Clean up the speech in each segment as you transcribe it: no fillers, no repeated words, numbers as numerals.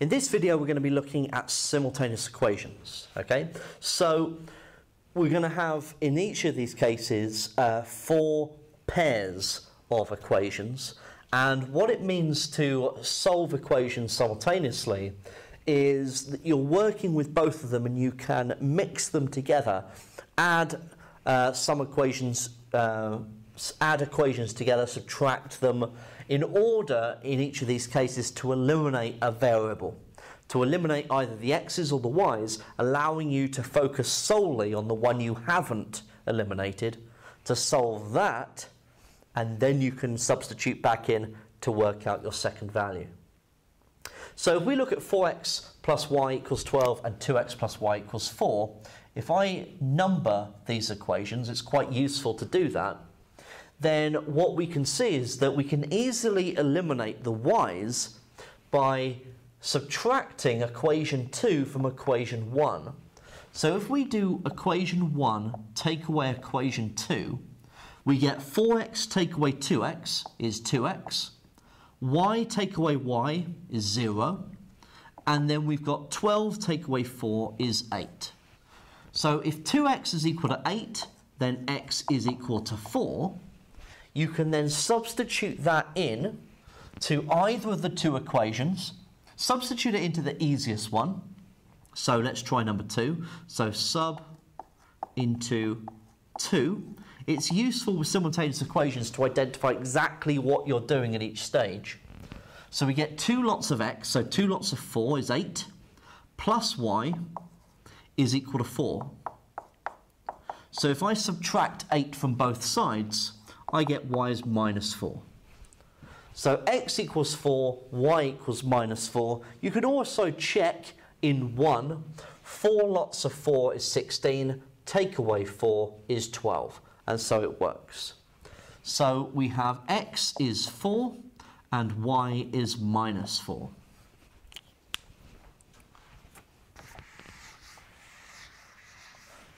In this video, we're going to be looking at simultaneous equations, okay? So we're going to have, in each of these cases, four pairs of equations. And what it means to solve equations simultaneously is that you're working with both of them and you can mix them together, add equations together, subtract them, in order, in each of these cases, to eliminate a variable, to eliminate either the x's or the y's, allowing you to focus solely on the one you haven't eliminated, to solve that, and then you can substitute back in to work out your second value. So if we look at 4x plus y equals 12 and 2x plus y equals 4, if I number these equations, it's quite useful to do that, then what we can see is that we can easily eliminate the y's by subtracting equation 2 from equation 1. So if we do equation 1 take away equation 2, we get 4x take away 2x is 2x, y take away y is 0, and then we've got 12 take away 4 is 8. So if 2x is equal to 8, then x is equal to 4. You can then substitute that in to either of the two equations. Substitute it into the easiest one. So let's try number 2. So sub into 2. It's useful with simultaneous equations to identify exactly what you're doing at each stage. So we get 2 lots of x, so 2 lots of 4 is 8, plus y is equal to 4. So if I subtract 8 from both sides, I get y is minus 4. So x equals 4, y equals minus 4. You can also check in 1. 4 lots of 4 is 16, take away 4 is 12, and so it works. So we have x is 4 and y is minus 4.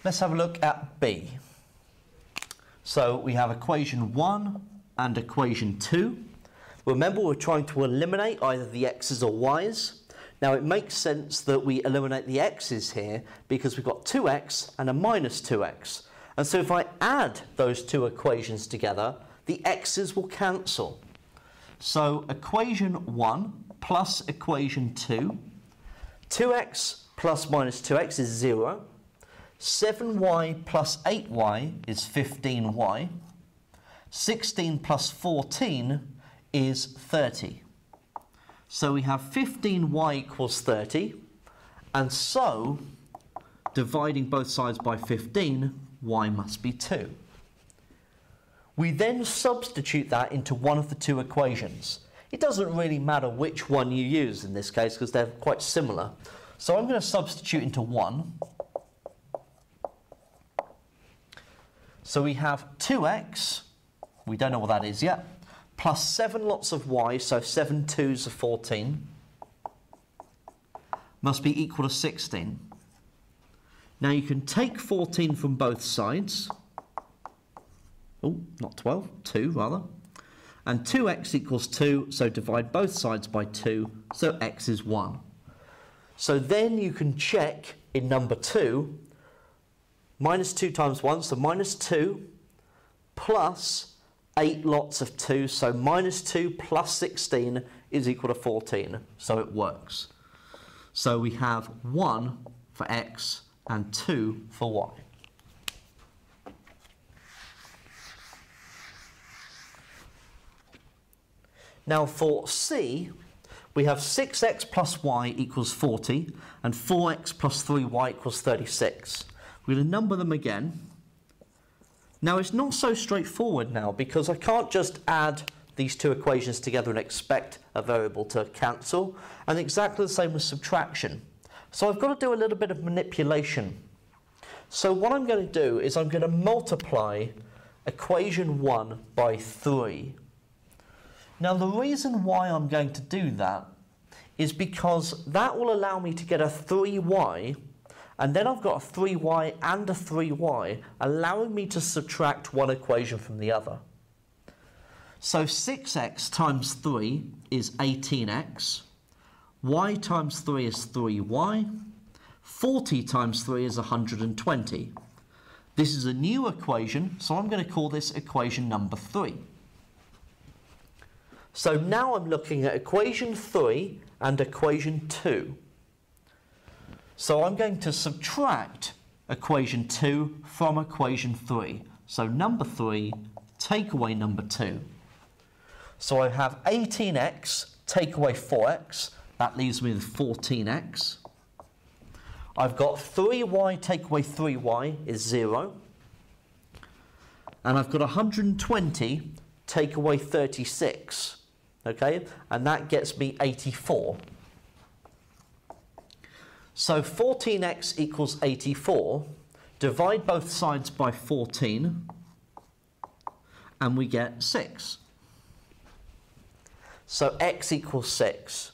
Let's have a look at B. So we have equation 1 and equation 2. Remember, we're trying to eliminate either the x's or y's. Now, it makes sense that we eliminate the x's here because we've got 2x and a minus 2x. And so if I add those two equations together, the x's will cancel. So equation 1 plus equation 2, 2x plus minus 2x is 0. 7y plus 8y is 15y, 16 plus 14 is 30. So we have 15y equals 30, and so dividing both sides by 15, y must be 2. We then substitute that into one of the two equations. It doesn't really matter which one you use in this case because they're quite similar. So I'm going to substitute into 1. So we have 2x, we don't know what that is yet, plus 7 lots of y, so 7 2s are 14, must be equal to 16. Now you can take 14 from both sides, oh, not 12, 2 rather, and 2x equals 2, so divide both sides by 2, so x is 1. So then you can check in number 2, minus 2 times 1, so minus 2, plus 8 lots of 2, so minus 2 plus 16 is equal to 14, so it works. So we have 1 for x and 2 for y. Now for C, we have 6x plus y equals 40, and 4x plus 3y equals 36. We're going to number them again. Now, it's not so straightforward now because I can't just add these two equations together and expect a variable to cancel, and exactly the same with subtraction. So I've got to do a little bit of manipulation. So what I'm going to do is I'm going to multiply equation 1 by 3. Now, the reason why I'm going to do that is because that will allow me to get a 3y, and then I've got a 3y and a 3y, allowing me to subtract one equation from the other. So 6x times 3 is 18x. y times 3 is 3y. 40 times 3 is 120. This is a new equation, so I'm going to call this equation number 3. So now I'm looking at equation 3 and equation 2. So I'm going to subtract equation 2 from equation 3. So number 3, take away number 2. So I have 18x, take away 4x. That leaves me with 14x. I've got 3y take away 3y is 0. And I've got 120 take away 36. Okay, and that gets me 84. So 14x equals 84. Divide both sides by 14, and we get 6. So x equals 6.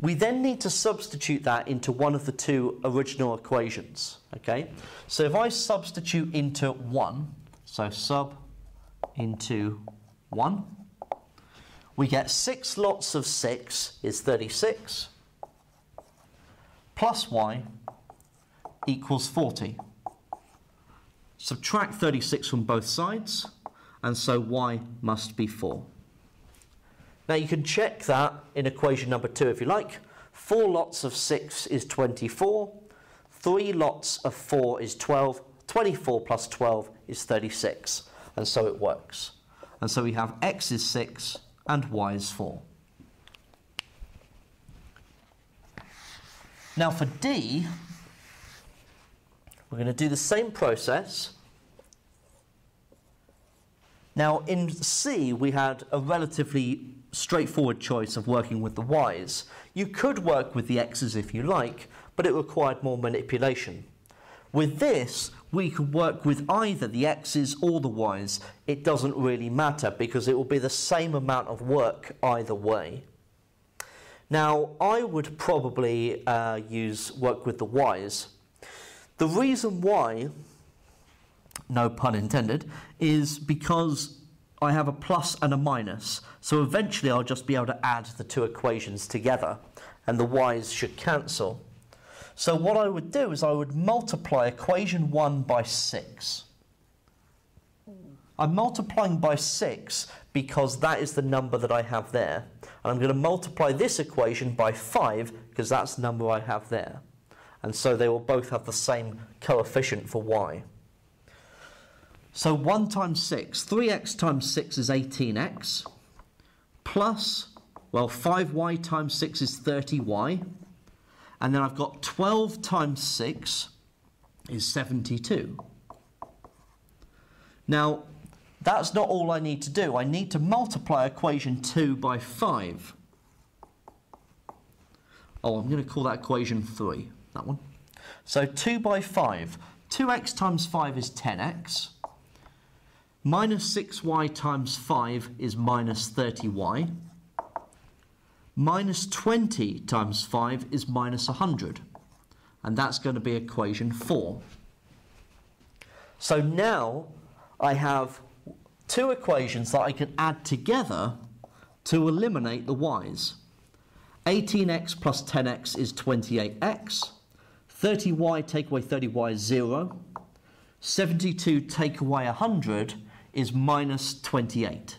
We then need to substitute that into one of the two original equations, okay? So if I substitute into 1, so sub into 1, we get 6 lots of 6 is 36, plus y equals 40. Subtract 36 from both sides, and so y must be 4. Now you can check that in equation number 2 if you like. 4 lots of 6 is 24. 3 lots of 4 is 12. 24 plus 12 is 36. And so it works. And so we have x is 6 and y is 4. Now for D, we're going to do the same process. Now in C, we had a relatively straightforward choice of working with the y's. You could work with the x's if you like, but it required more manipulation. With this, we could work with either the x's or the y's. It doesn't really matter because it will be the same amount of work either way. Now, I would probably work with the y's. The reason why, no pun intended, is because I have a plus and a minus, so eventually I'll just be able to add the two equations together, and the y's should cancel. So what I would do is I would multiply equation 1 by 6. I'm multiplying by 6 because that is the number that I have there, and I'm going to multiply this equation by 5 because that's the number I have there, and so they will both have the same coefficient for y. So 1 times 6, 3x times 6 is 18x, plus, well, 5y times 6 is 30y, and then I've got 12 times 6 is 72. Now, that's not all I need to do. I need to multiply equation 2 by 5. Oh, I'm going to call that equation 3, that one. So 2 by 5. 2x times 5 is 10x. Minus 6y times 5 is minus 30y. Minus 20 times 5 is minus 100. And that's going to be equation 4. So now I have two equations that I can add together to eliminate the y's. 18x plus 10x is 28x. 30y take away 30y is 0. 72 take away 100 is minus 28.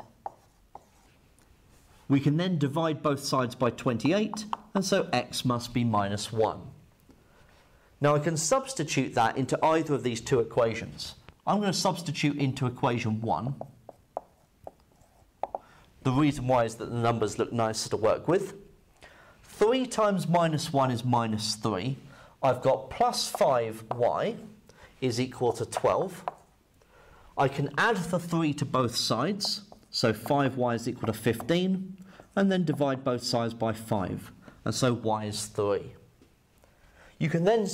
We can then divide both sides by 28, and so x must be minus 1. Now I can substitute that into either of these two equations. I'm going to substitute into equation 1. The reason why is that the numbers look nicer to work with. 3 times minus 1 is minus 3. I've got plus 5y is equal to 12. I can add the 3 to both sides, so 5y is equal to 15, and then divide both sides by 5, and so y is 3. You can then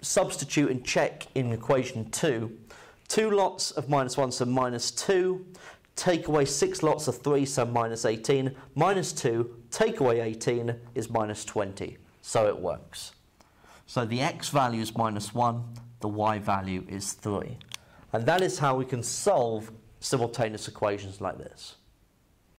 substitute and check in equation 2. 2 lots of minus 1, so minus 2. Take away 6 lots of 3, so minus 18. Minus 2, take away 18, is minus 20. So it works. So the x value is minus 1, the y value is 3. And that is how we can solve simultaneous equations like this.